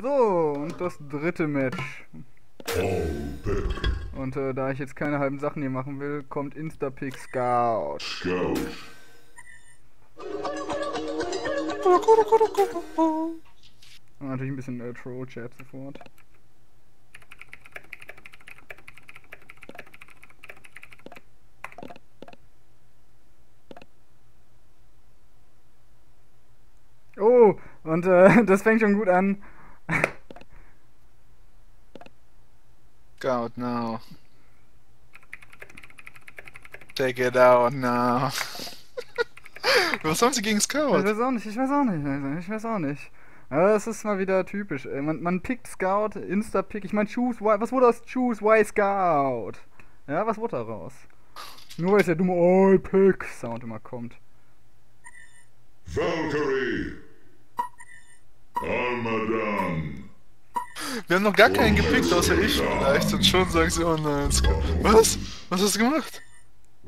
So, und das dritte Match. Und da ich jetzt keine halben Sachen hier machen will, kommt Instapick Scout. Und natürlich ein bisschen Troll-Chat sofort. Oh, und das fängt schon gut an. Scout now. Take it out now. Was haben sie gegen Scout? Ich weiß auch nicht. Aber das ist mal wieder typisch. Man pickt Scout, Insta-Pick. Ich meine, choose why. Was wurde aus choose why Scout? Ja, was wurde daraus? Nur weil es der dumme I-Pick-Sound immer kommt. Valkyrie! Armadan! Wir haben noch gar keinen gepickt, außer ich vielleicht. Und schon sagen sie, oh nein, Scout. Was? Was hast du gemacht?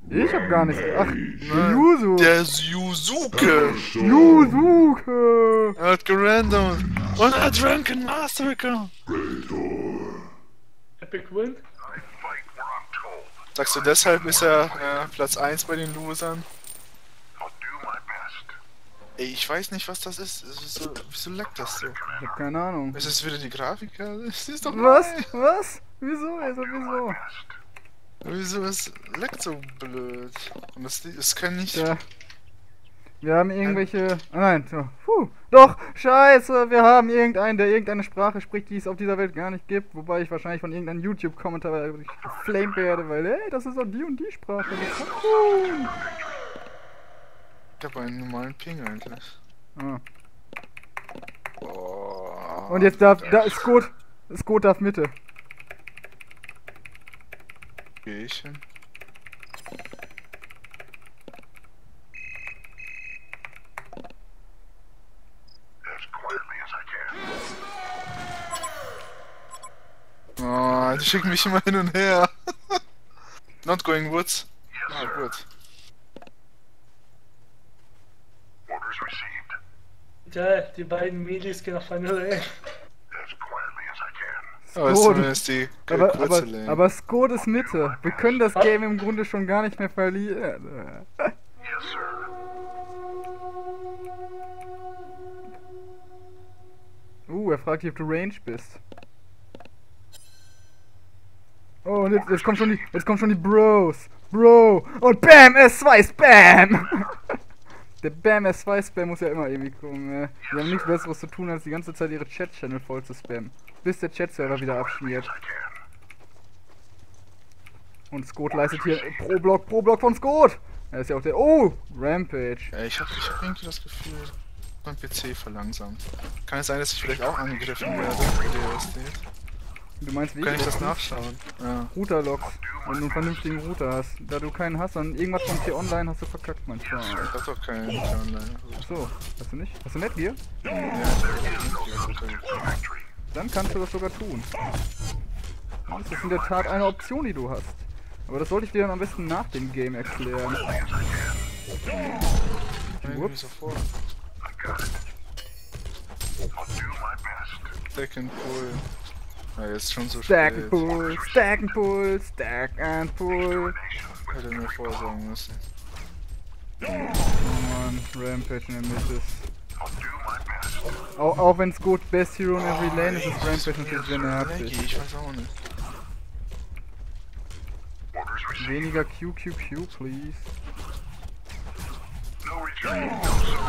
Ich hab gar nichts. Ach, Yuzuke. Der ist Yuzuke. Yuzuke. Er hat gerandomt. Und er hat Drunken Master bekommen. Epic Win? Sagst du, deshalb ist er Platz 1 bei den Losern? Ey, ich weiß nicht, was das ist. Wieso leckt das so? Ich hab keine Ahnung. Ist das wieder die Grafik? Das ist doch was? Neu. Was? Wieso? Also, wieso? Wieso ist leckt so blöd? Und das kann nicht. Ja. Wir haben irgendwelche. Oh nein, so. Puh. Doch, scheiße, wir haben irgendeinen, der irgendeine Sprache spricht, die es auf dieser Welt gar nicht gibt. Wobei ich wahrscheinlich von irgendeinem YouTube-Kommentar geflamed werde, weil, ey, das ist doch die und die Sprache. Ich hab einen normalen Ping eigentlich. Ah. Oh, und jetzt darf. Da ist gut. Ist gut, darf Mitte. Gehe ich hin. Oh, die schicken mich immer hin und her. Not going woods. Ah, gut. Orders received. Ja, die beiden Mädels gehen auf eine Reihe. Aber Scout ist Mitte. Wir können das Game im Grunde schon gar nicht mehr verlieren. Yes, sir. Er fragt dich, ob du Range bist. Oh, und jetzt kommen schon die Bros. Bro. Und Bam S2 Spam. Der Bam S2 Spam muss ja immer irgendwie kommen. Ne? Wir haben nichts Besseres zu tun, als die ganze Zeit ihre Chat-Channel voll zu spammen. Bis der Chat-Server wieder abschmiert. Und Scout leistet hier pro Block von Scout! Er ist ja auch der. Oh! Rampage! Ich hab irgendwie das Gefühl, mein PC verlangsamt. Kann es sein, dass ich vielleicht auch angegriffen werde? Du meinst wie? Kann ich das nachschauen? Ja. Router-Logs. Wenn du einen vernünftigen Router hast. Da du keinen hast, dann irgendwas von hier online hast du verkackt manchmal. Ich hab doch keinen hier online. Achso, hast du nicht? Hast du Netgear? Ja, dann kannst du das sogar tun. Das ist in der Tat eine Option, die du hast. Aber das sollte ich dir dann am besten nach dem Game erklären. Ups. Stack and Pull. Ja, jetzt schon so Stack and Pull, Stack and Pull, Stack and Pull. Hätte mir vorsagen müssen. Oh man, Rampage in der Mitte. Auch wenn es gut Best Hero in every lane ist, ist Rampage natürlich sehr nervig. Ich weiß auch nicht. Weniger QQQ, please.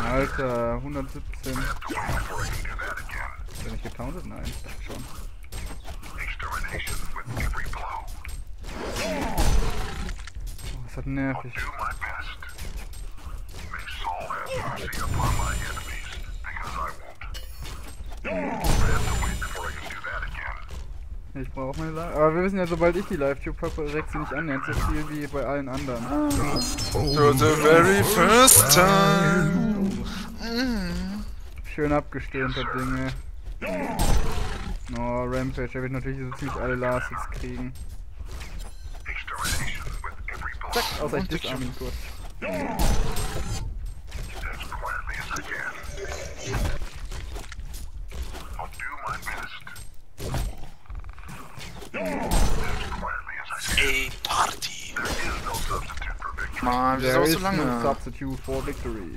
Alter, 117. Ist der nicht gecountet? Nein, ich dachte schon. Oh, ist das nervig. Ich brauche meine Live. Aber wir wissen ja, sobald ich die Live-Tube habe, regt sie nicht annähernd so viel wie bei allen anderen. To the very first time. Schön abgestöhnt, das Ding. Oh, Rampage, er wird natürlich so ziemlich alle Last jetzt kriegen. Zack, außer ich disarm ihn kurz. Mann, wieso so lange? No substitute for victory.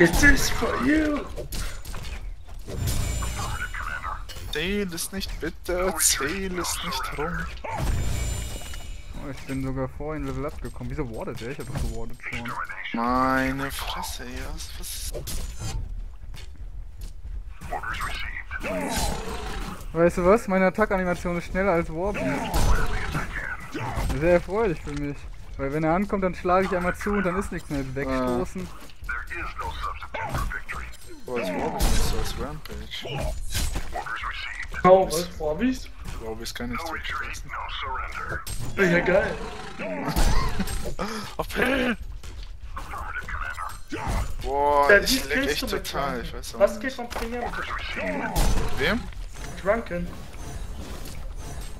It is for you. Zähl es nicht, bitte. Zähl es nicht rum. Oh, ich bin sogar vorhin Level Up gekommen. Wieso wardet er? Ich hab doch gewardet schon. Meine Fresse, ey. Was ist das? Weißt du was? Meine Attackanimation ist schneller als Warpen. Sehr erfreulich für mich. Weil wenn er ankommt, dann schlage ich einmal zu und dann ist nichts mehr. Wegstoßen. Oh, als Warpen ist so als Rampage. Genau, was? Robbies? Robbies kann ich nicht. Ja, geil. Auf Pell! Boah, ja, ich lag echt total, ich weiß auch was nicht. Was geht vom Premier? Wem? Drunken.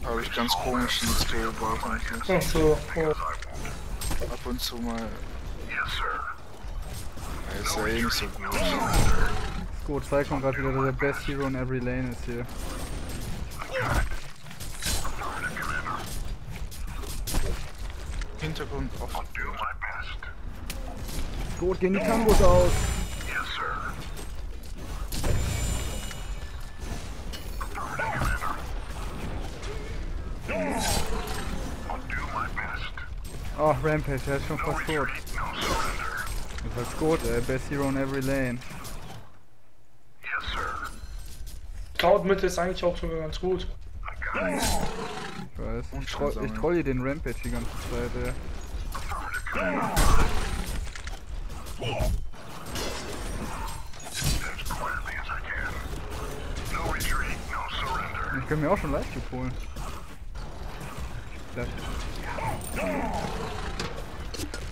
Habe ich ganz komischen Skill gebaut eigentlich. Ach so, oh. Ab und zu mal... Er ist ja eben so gut. Gut, Sai kommt gerade wieder, der best Hero in every lane ist hier. Hintergrund offen. Gut, gehen die Kambos aus. Oh, Rampage, der ist schon fast tot. Das ist gut, best Hero in every lane. Cloud-Mitte ist eigentlich auch sogar ganz gut. Ich weiß. Ich troll hier den Rampage die ganze Zeit. Ich kann mir auch schon Livestream holen.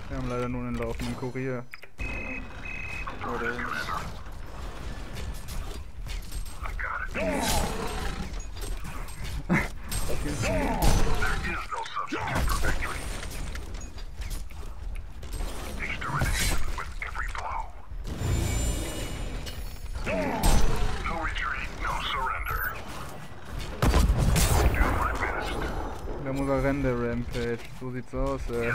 Wir haben leider nur einen laufenden Kurier. Oder da muss er rennen, der Rampage. So sieht's aus, ey.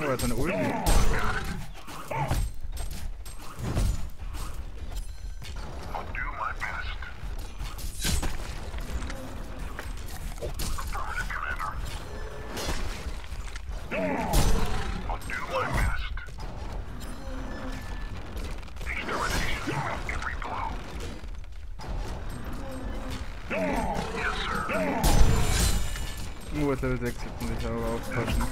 Oh, er hat seine Ulti. Level 6 jetzt muss ich aber aufpassen.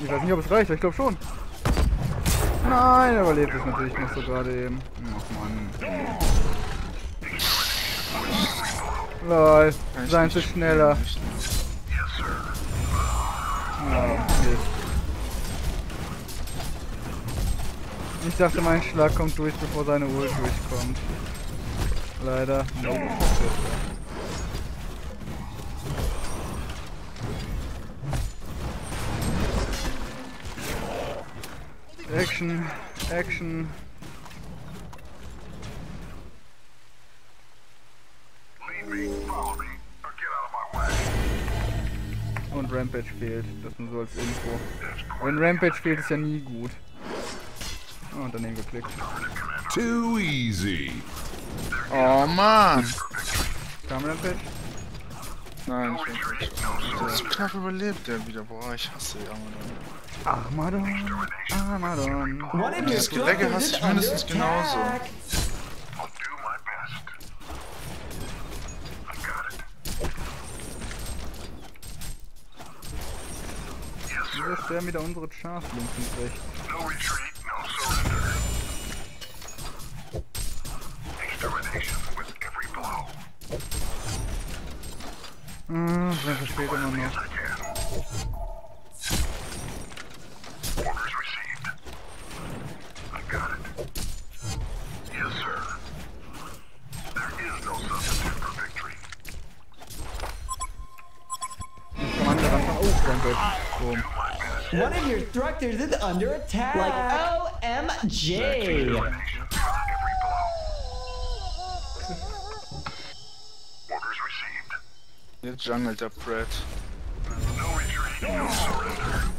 Ich weiß nicht, ob es reicht, aber ich glaube schon. Nein, er überlebt es natürlich noch so gerade eben. Ach man. Lol, seien sie schneller. Ich dachte, mein Schlag kommt durch, bevor seine Ult durchkommt. Leider. Nope. Action, Action. Und Rampage fehlt, das nur so als Info. Wenn Rampage fehlt, ist ja nie gut. Oh, und daneben geklickt. Too easy. Oh man! Kam Rampage? Nein, ich bin nicht. Knapp überlebt der wieder, boah, ich hasse die Armadan. Armadan. Und das Gelegge hasse ich mindestens genauso. Wir sterben wieder unsere Chance links und rechts. No retreat, no surrender. Extermination with every blow. Das versteht immer mehr. Orders received. I got it. Yes, sir. There is no substitute. One of your structures is under attack. Like OMG. Orders received. Jetzt jungelt der Brett. No retreat, no surrender.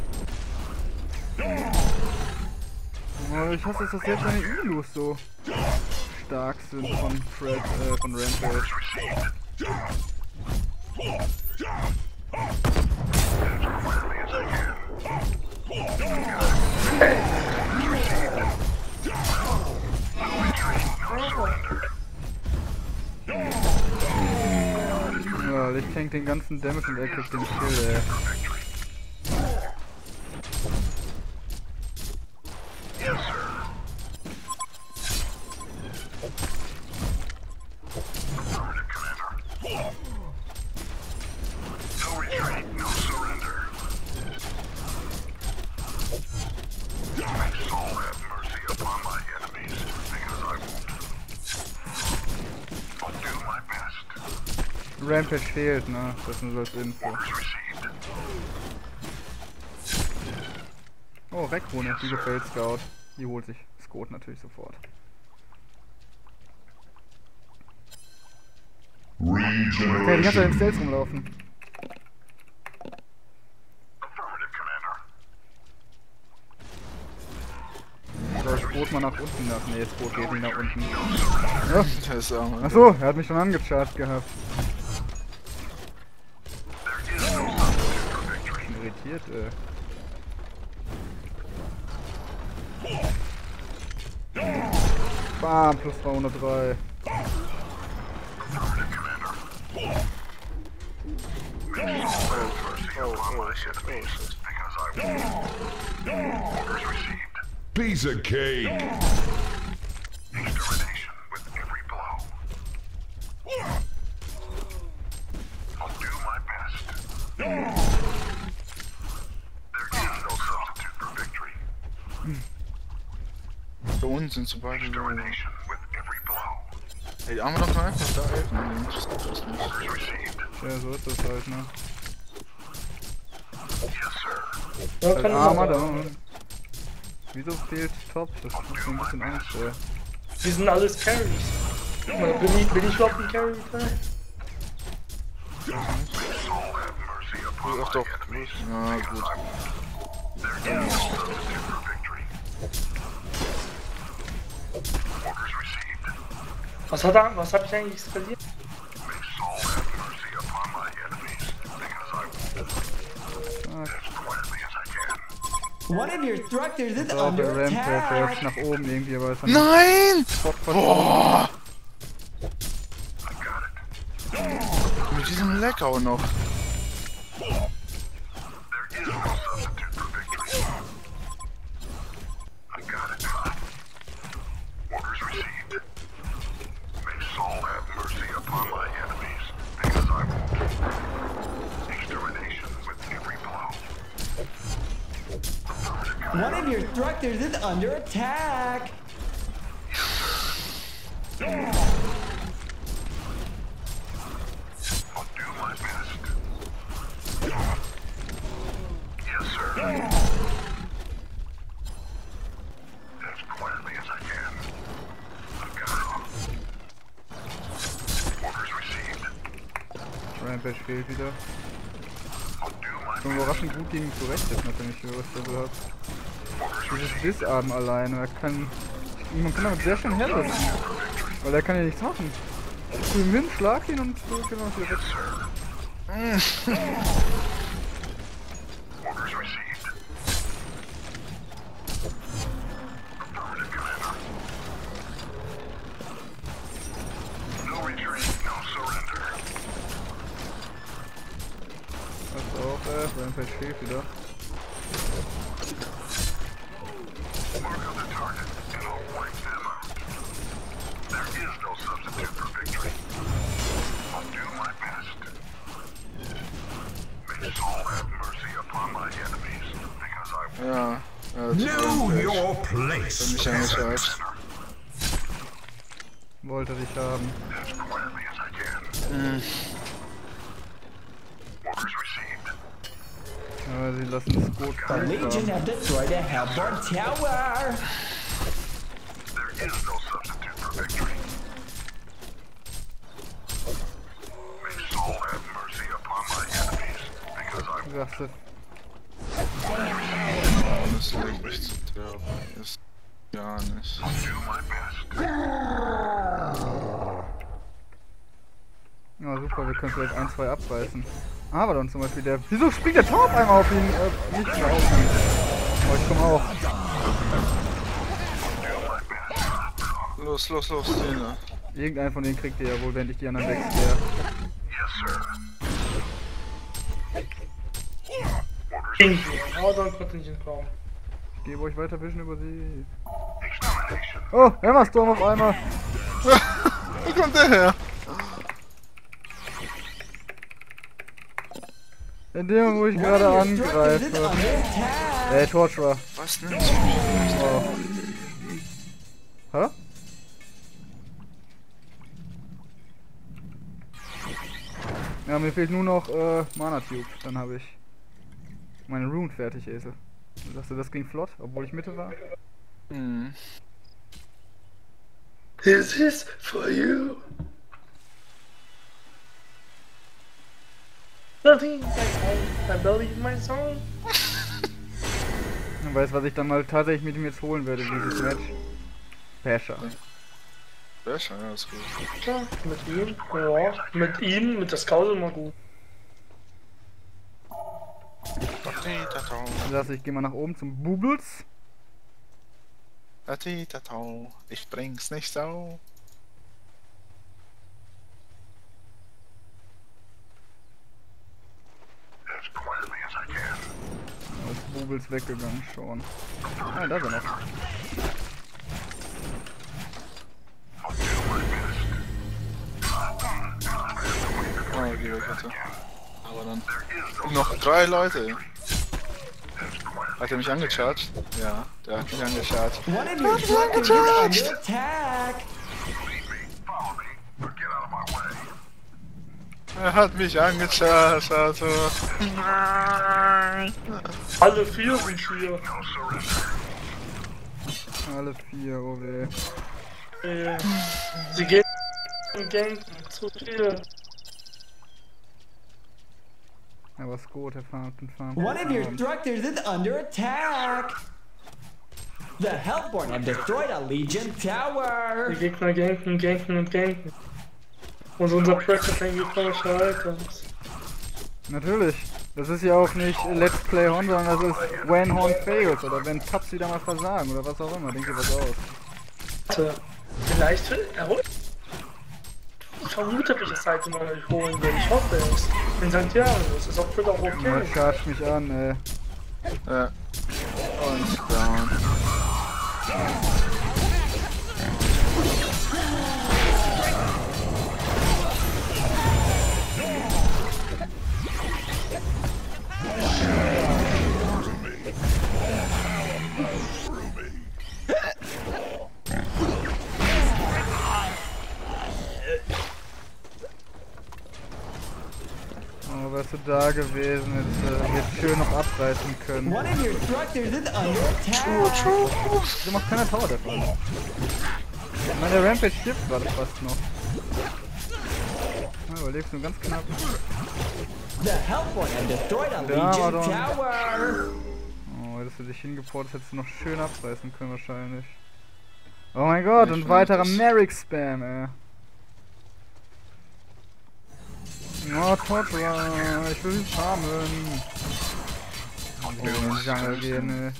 Oh, ich hasse es, dass selbst meine Ülos so stark sind von Fred, von Rampage. Ja, ich tank den ganzen Damage und er kriegt den Kill, ey. Rampage fehlt, ne? Das nur als Info. Oh, Wegrune, die gefällt Scout. Die holt sich Scout natürlich sofort. Ja, die hat da im Stealth rumlaufen. Soll ich Scout mal nach unten lassen? Ne, Scout geht nicht nach unten. Ja. Achso, er hat mich schon angecharged gehabt. Irritiert, Bam, plus 203. Piece of cake. Sind zu beide. Ey, die Armadan kann einfach da helfen, wenn ich das gut ist. Ja, so ist das halt, ne? Yes, sir. Armadan. Wieso fehlt Top? Das macht mir ein bisschen Angst, ey. Wir sind alles Carries. Bin ich überhaupt ein Carry? Ach doch. Na gut. Was hab ich eigentlich verliert? Oh, der Rampage ist nach oben irgendwie, aber es hat... Nein! Boah! Mit diesem Leck auch noch. One of your structures is under attack. I'll do my best. Yes, sir. As quietly as I can. I've got it. Orders received. Rampage fehlt wieder. Schon überraschend gut gegen ihn zurecht, jetzt natürlich, was er so hat. Dieses Disarm alleine, man kann damit sehr schön herrüsten, weil er kann ja nichts machen. Cool, Min, schlag ihn und so können wir uns wieder weg. Das auch, Rampage fehlt wieder. Ja, know your place. Ich hab mich halt. Wollte dich haben. Aber sie lassen es gut. The Legion have destroyed a Hellborn Tower! There is no substitute for victory. May Saul have mercy upon my enemies, because I'm gutted. Das ist gar nicht. Na ja, super, wir können vielleicht ein, zwei abreißen. Aber dann zum Beispiel der. Wieso spielt der Torb einmal auf ihn? Nicht mehr auf ihn. Oh, ich komme auch. Los, los, los, Szene. Irgendeinen von denen kriegt ihr ja wohl, wenn ich die anderen wegstehe. Ich gebe euch weiter Vision über sie. Oh, Hammerstorm auf einmal. Wo kommt der her? In dem Moment, wo ich gerade angreife. Ey, Torturer. Was denn? Oh. Hä? Ja, mir fehlt nur noch Mana Tube. Dann habe ich meine Rune fertig, Esel. Sagst du, das ging flott, obwohl ich Mitte war? Mhm. This is for you. Nothing I believe my song. Man weiß, was ich dann mal tatsächlich mit ihm jetzt holen werde, dieses Match. Pescher. Pescher, ja, ist gut. Ja, mit ihm, mit der Scout immer gut. Also ich gehe mal nach oben zum Bubbles. Ich bring's nicht so. Ist Bubbles weggegangen schon. Ah, da ist er noch. Oh, geh weg, bitte. Aber dann noch drei Leute. Hat er mich angecharged? Ja, der hat mich angecharged. Er hat mich angecharged, also. Nein. Alle vier sind hier. Alle vier, oh weh. Sie gehen im Gang zu viel. Aber es ist gut, er farmt und farmt. One of your structures is under attack! The Hellborn have destroyed a Legion Tower! Die Gegner ganken. Und unser Practice ein gegnerischer Alter. Natürlich. Das ist ja auch nicht Let's Play HoN, sondern das ist When HoN fails oder wenn Tabs wieder mal versagen oder was auch immer. Denkt ihr was aus? Warte. Vielleicht will er holen? Ich vermute, dass ich das halt immer nicht holen will. Ich hoffe es. In Santiago, das ist auch wieder okay. Ja, charge mich an, ey. Ja. Und down. Wärst du da gewesen, jetzt schön noch abreißen können. Du machst keine Tower davon. Ich meine, der Rampage stirbt gerade fast noch. Na, überlebst du ganz knapp. Ja, oh, hättest du dich hingeportet, hättest du noch schön abreißen können wahrscheinlich. Oh mein Gott, und weiterer Merrick-Spam, ey. Oh, Torturer, ich will ihn farmen. Oh, ich will in den Jungle gehen, ey.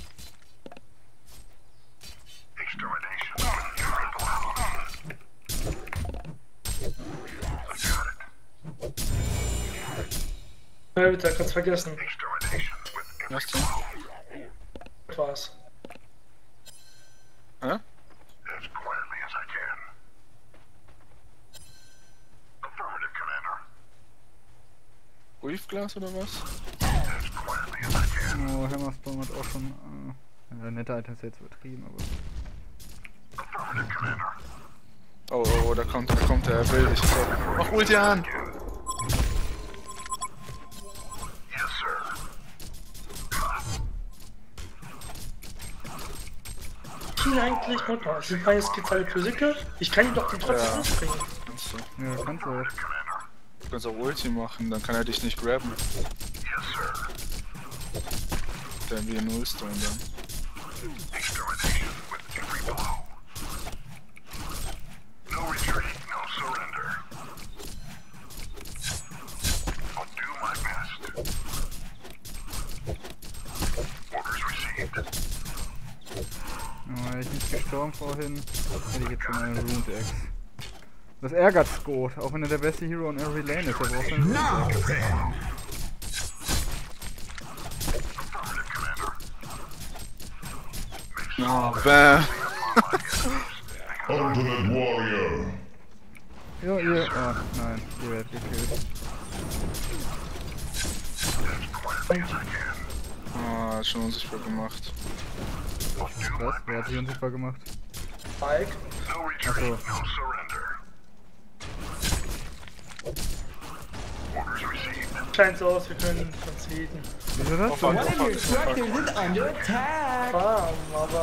Ja, bitte, kannst vergessen. Was denn? Was? Hä? Briefglas oder was? Oh, Hammerstorm hat auch schon. Nette Items jetzt übertrieben, aber. Oh, oh, da kommt der Bild. Ich glaube. Mach Ulti an! ihn eigentlich? Warte mal, sind meine Skills alle für Sicke? Ich kann ihn doch trotzdem umbringen. Ja, kannst du. Du kannst auch Ulti machen, dann kann er dich nicht grabben. Dann wie ein Nullstone dann. Vorhin hätte ich jetzt einen Ruined Axe. Das ärgert Scout, auch wenn er der beste Hero in every lane ist, aber auch wenn er Ultimate Warrior! Jo, ihr... Ah, nein, ihr werdet gekillt. Ah, hat schon unsichtbar gemacht. Was? Wer hat sich unsichtbar gemacht? Falk? Achso. Scheint so aus, wir können conceden. Wieso das? Auf Farm, aber...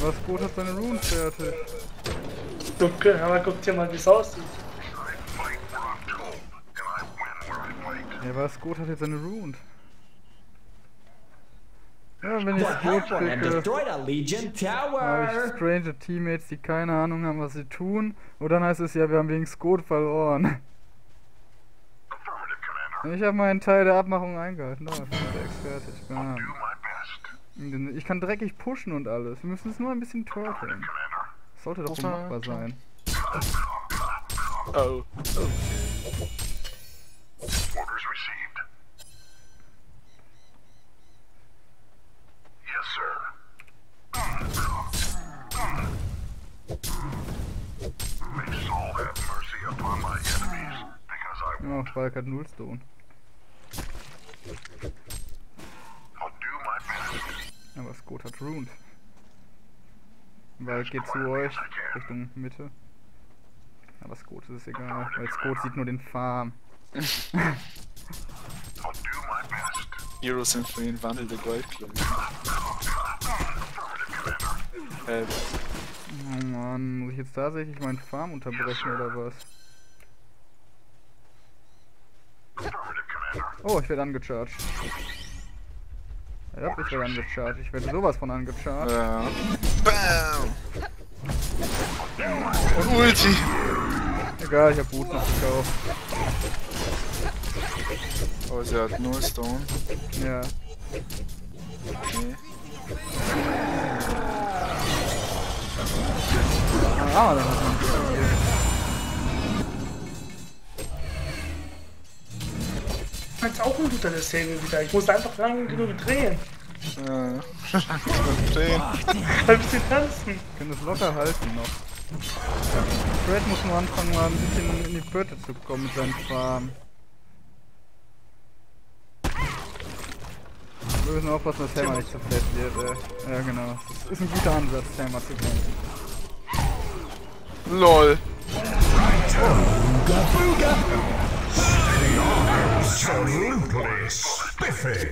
Aber Scout hat seine Runes fertig. Okay, aber guck dir mal, wie es aussieht. Ja, aber Scout hat jetzt seine Runes. Ja, wenn ich Scout kriege, habe ich strange Teammates, die keine Ahnung haben, was sie tun. Und dann heißt es ja, wir haben wegen Scout verloren. Ich habe meinen Teil der Abmachung eingehalten. No, ich kann dreckig pushen und alles. Wir müssen es nur ein bisschen turteln. Das sollte doch machbar sein. Oh. Oh, Falk hat Nullstone. Aber Scout hat Ruined. Weil geht zu euch Richtung Mitte. Aber Scout ist es egal, weil Scout sieht nur den Farm. Heroes sind für ihn wandelnde Goldklumpen. Oh man, muss ich jetzt tatsächlich meinen Farm unterbrechen oder was? Oh, ich werde angecharged. Ja, ich werde angecharged. Ich werde sowas von angecharged. Ja. Bam! Und Ulti! Egal, ich hab Boot noch gekauft. Oh, sie hat Nullstone. Ja. Okay. Ah, dann hat man gekauft. Das ist auch ein guter Szene wieder. Ich muss einfach lang genug drehen. Drehen. Ein bisschen tanzen. Ich kann das locker halten noch. Fred muss nur anfangen, mal ein bisschen in die Pötte zu kommen mit seinem Farm. Wir müssen aufpassen, dass Hammer nicht zu fett wird, ey. Ja, genau. Das ist ein guter Ansatz, Hammer zu kommen. LOL. Absolutely spiffy!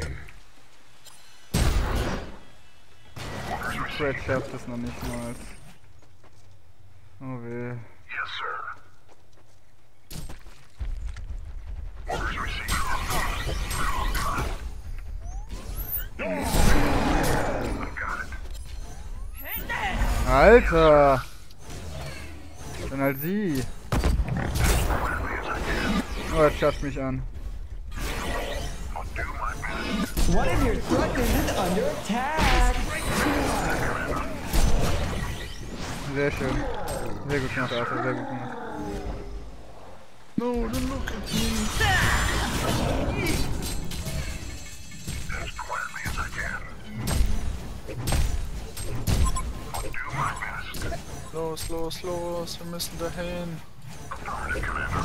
Fred schafft es noch nicht mal. Oh weh. Yes, sir. Orders received. Alter! Dann halt sie! Oh, er chargt mich an. One of your truckers is under attack! Sehr schön. Sehr gut gemacht, Arthur, sehr gut gemacht. No, don't look at me. As quietly as I can. I'll do my best. Los, los, los, wir müssen dahin. Authority Commander.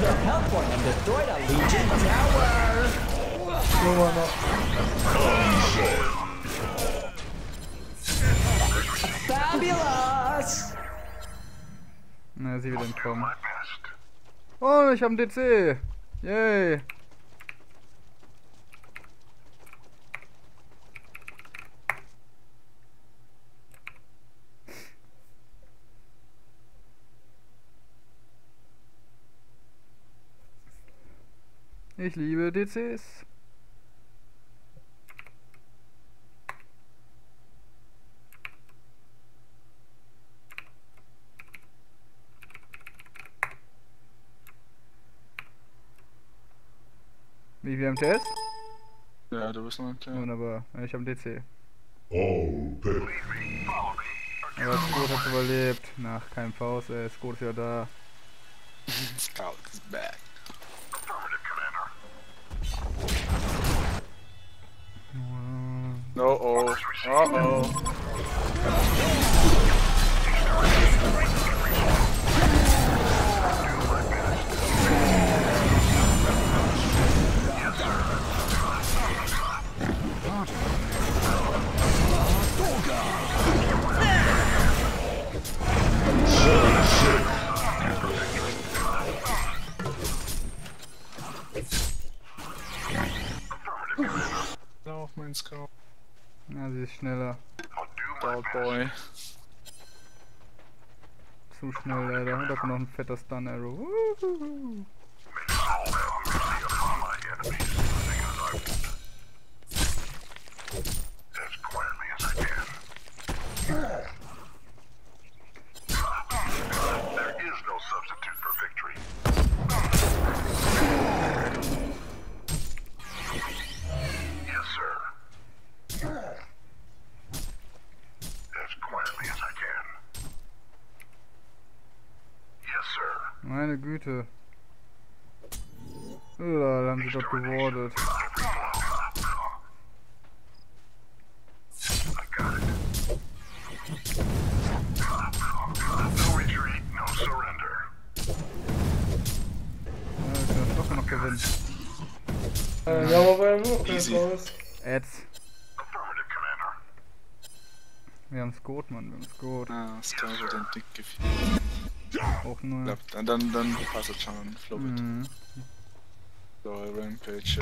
The Hellborn have destroyed a Legion Tower! Fabulous! Na, sie wird entkommen. Oh, ich habe einen DC! Yay! Ich liebe DCs. Wie wir am Test? Ja, du bist noch am Test. Wunderbar, ich hab DC. Oh, bitte. Aber Scout hat überlebt. Nach keinem Faust, ey, Scout ist ja da. Scout is back. No, oh, oh, oh. Auf meinen Scout. Ja, sie ist schneller. Bad Boy. Zu schnell leider. Und da kommt noch ein fetter Stun Arrow. Meine Güte. Oh, da haben sie doch gewordet. Doch noch gewinnen. Ja, aber Ads. Wir haben Scout, Mann, wir haben Scout. Ah, Scout hat den dick gefiel. Auch nur. Ja, dann passt es schon an, Flop it. So, Rampage.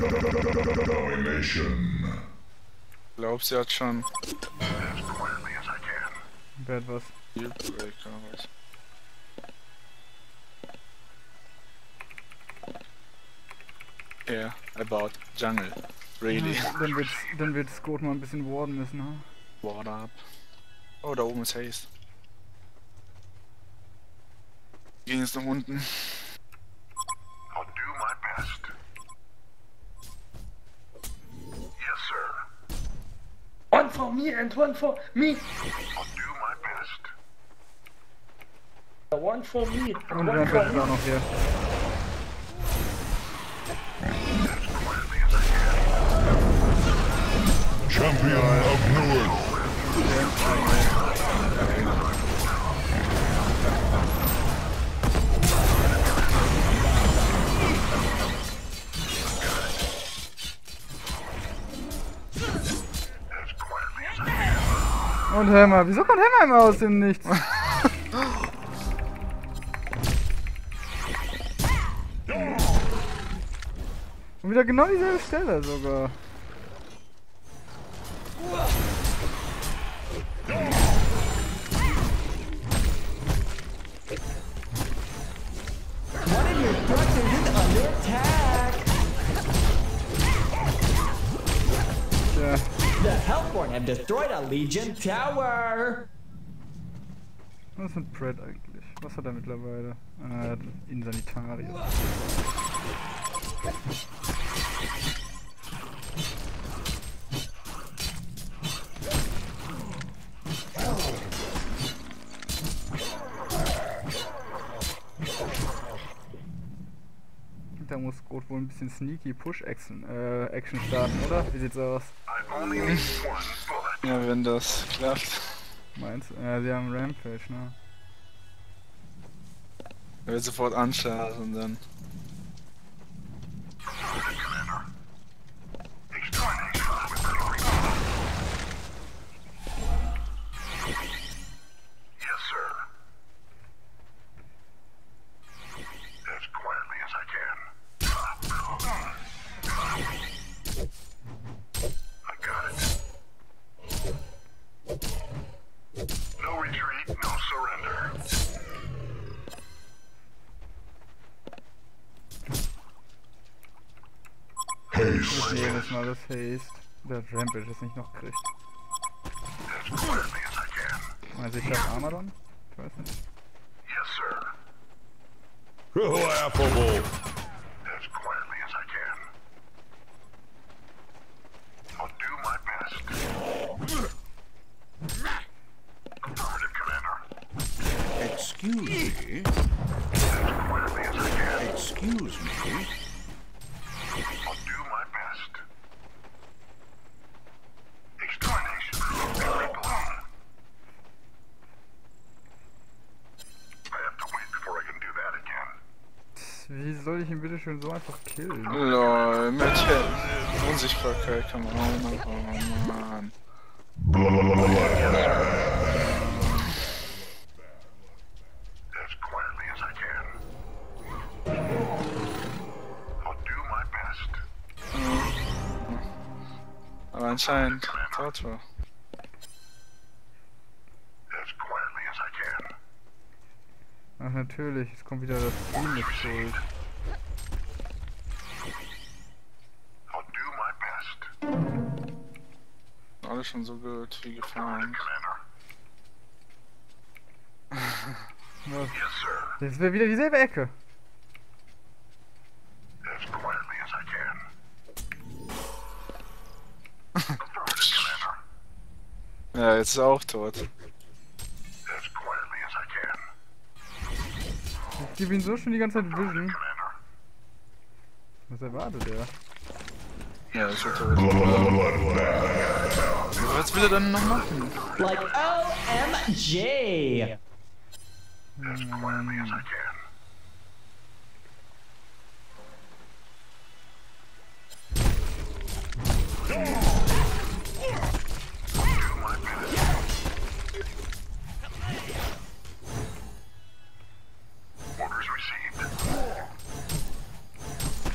Glaubst sie hat schon. Wer hat was? Dealbreaker, was? Yeah, about jungle. Really. Ja, dann wird Scout mal ein bisschen warden müssen, ne? Ward up. Oh, da oben ist Haste. Wir gehen jetzt nach unten. I'll do my best. Yes, sir. One for me and one for me. I'll do my best. One for me and one for me. Auch noch hier. Champion of North. Und Hammer, wieso kommt Hammer immer aus dem Nichts? Und wieder genau dieselbe Stelle sogar. The Hellborn have destroyed a Legion Tower! Was ist mit Brad eigentlich? Was hat er mittlerweile? Er hat Insanitarius. Da muss Scout wohl ein bisschen sneaky Push-Action starten, oder? Wie sieht's aus? Ja, wenn das klappt. Meinst du? Ja, sie haben Rampage, ne? Er wird sofort anschlagen und dann... ich jedes Mal, dass der Rampage es nicht noch kriegt. Also ich glaube Armadan? Ich weiß nicht. Yes, sir. Excuse me. Excuse me. I'll do my best. Extermination of every balloon. I have to wait before I can do that again. Wie soll ich ihn bitte schön so einfach killen? Lol, mit Unsichtbarkeit kann man auch machen. Anscheinend Torture. Ach natürlich, es kommt wieder das Team mit Schuld. Alles schon so gut wie gefahren. Jetzt wäre wieder dieselbe Ecke. Ja, jetzt ist er auch tot. Ich gebe ihn so schon die ganze Zeit Vision. Was erwartet er? Ja, ist er tot. Was will er dann noch machen? Like OMG!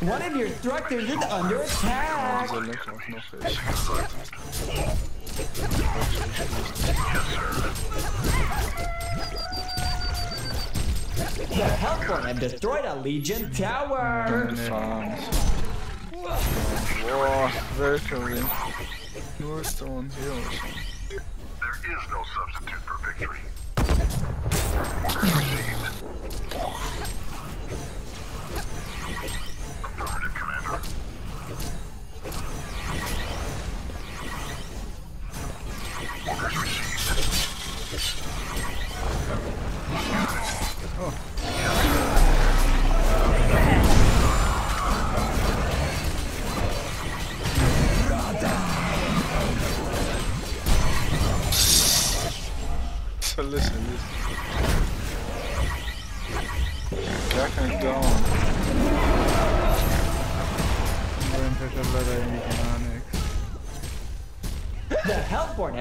One of your structures is under attack! The Hellborn have destroyed a Legion tower! Boah, Valkyrie. Nullstone hier auch schon. There is no substitute for victory.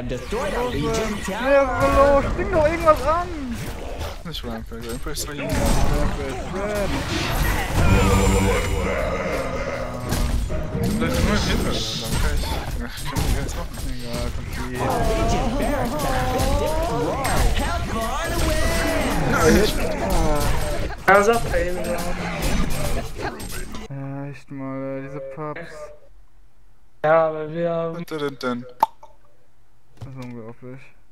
Destroyed our Legion tower! Ja, hallo, spring doch irgendwas an! Nicht Rampage, Rampage ist doch irgendwas. Rampage, Rampage! Du bleibst nur hinten, ja, echt mal, diese Pubs. Ja, aber wir haben... Das ist unglaublich.